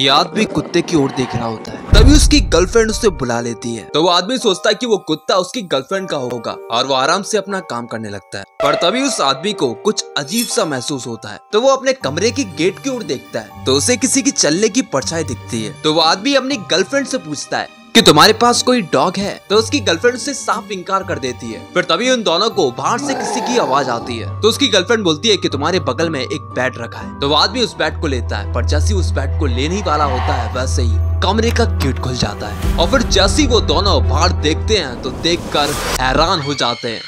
ये आदमी कुत्ते की ओर देख रहा होता है। तभी उसकी गर्लफ्रेंड उसे बुला लेती है। तो वो आदमी सोचता है कि वो कुत्ता उसकी गर्लफ्रेंड का होगा और वो आराम से अपना काम करने लगता है। पर तभी उस आदमी को कुछ अजीब सा महसूस होता है। तो वो अपने कमरे की गेट की ओर देखता है तो उसे किसी की चलने की परछाई दिखती है। तो वो आदमी अपनी गर्लफ्रेंड से पूछता है कि तुम्हारे पास कोई डॉग है। तो उसकी गर्लफ्रेंड उससे साफ इनकार कर देती है। फिर तभी उन दोनों को बाहर से किसी की आवाज आती है। तो उसकी गर्लफ्रेंड बोलती है कि तुम्हारे बगल में एक बैट रखा है। तो वो आदमी उस बैट को लेता है, पर जैसे उस बैट को लेने ही वाला होता है वैसे ही कमरे का गेट खुल जाता है। और फिर जैसे वो दोनों बाहर देखते हैं तो देख कर हैरान हो जाते हैं।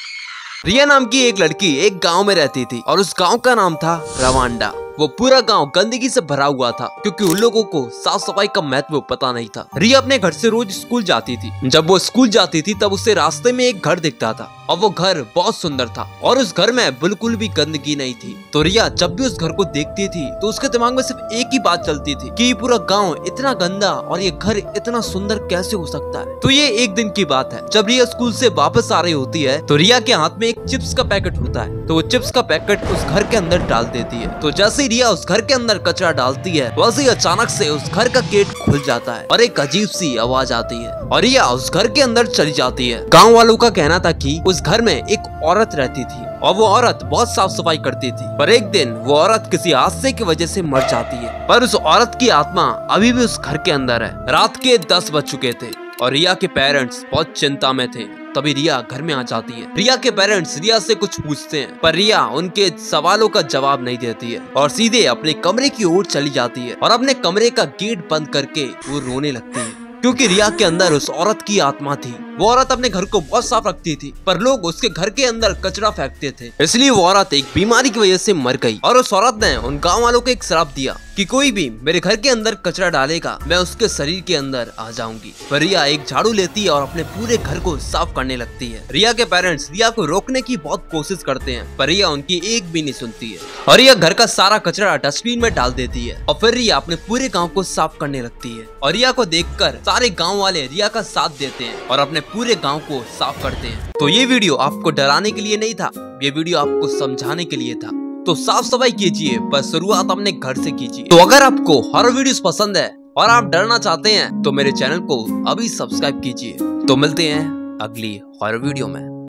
रिया नाम की एक लड़की एक गाँव में रहती थी और उस गाँव का नाम था रवांडा। वो पूरा गांव गंदगी से भरा हुआ था क्योंकि उन लोगों को साफ सफाई का महत्व पता नहीं था। रिया अपने घर से रोज स्कूल जाती थी। जब वो स्कूल जाती थी तब उसे रास्ते में एक घर दिखता था और वो घर बहुत सुंदर था और उस घर में बिल्कुल भी गंदगी नहीं थी। तो रिया जब भी उस घर को देखती थी तो उसके दिमाग में सिर्फ एक ही बात चलती थी कि ये पूरा गांव इतना गंदा और ये घर इतना सुंदर कैसे हो सकता है। तो ये एक दिन की बात है, जब रिया स्कूल से वापस आ रही होती है तो रिया के हाथ में एक चिप्स का पैकेट होता है। तो वो चिप्स का पैकेट उस घर के अंदर डाल देती है। तो जैसे रिया उस घर के अंदर कचरा डालती है वैसे ही अचानक से उस घर का गेट खुल जाता है और एक अजीब सी आवाज आती है और रिया उस घर के अंदर चली जाती है। गाँव वालों का कहना था कि उस घर में एक औरत रहती थी और वो औरत बहुत साफ सफाई करती थी, पर एक दिन वो औरत किसी हादसे की वजह से मर जाती है। पर उस औरत की आत्मा अभी भी उस घर के अंदर है। रात के 10 बज चुके थे और रिया के पेरेंट्स बहुत चिंता में थे। तभी रिया घर में आ जाती है। रिया के पेरेंट्स रिया से कुछ पूछते हैं पर रिया उनके सवालों का जवाब नहीं देती है और सीधे अपने कमरे की ओर चली जाती है और अपने कमरे का गेट बंद करके वो रोने लगती है क्योंकि रिया के अंदर उस औरत की आत्मा थी। वो औरत अपने घर को बहुत साफ रखती थी पर लोग उसके घर के अंदर कचरा फेंकते थे, इसलिए वो औरत एक बीमारी की वजह से मर गई। और उस औरत ने उन गांव वालों को एक श्राप दिया कि कोई भी मेरे घर के अंदर कचरा डालेगा मैं उसके शरीर के अंदर आ जाऊंगी। पर रिया एक झाड़ू लेती है और अपने पूरे घर को साफ करने लगती है। रिया के पेरेंट्स रिया को रोकने की बहुत कोशिश करते हैं पर रिया उनकी एक भी नहीं सुनती है और रिया घर का सारा कचरा डस्टबिन में डाल देती है। और फिर रिया अपने पूरे गाँव को साफ करने लगती है और रिया को देख कर सारे गाँव वाले रिया का साथ देते हैं और अपने पूरे गांव को साफ करते हैं। तो ये वीडियो आपको डराने के लिए नहीं था, ये वीडियो आपको समझाने के लिए था। तो साफ सफाई कीजिए पर शुरुआत अपने घर से कीजिए। तो अगर आपको हॉरर वीडियोस पसंद है और आप डरना चाहते हैं तो मेरे चैनल को अभी सब्सक्राइब कीजिए। तो मिलते हैं अगली हॉरर वीडियो में।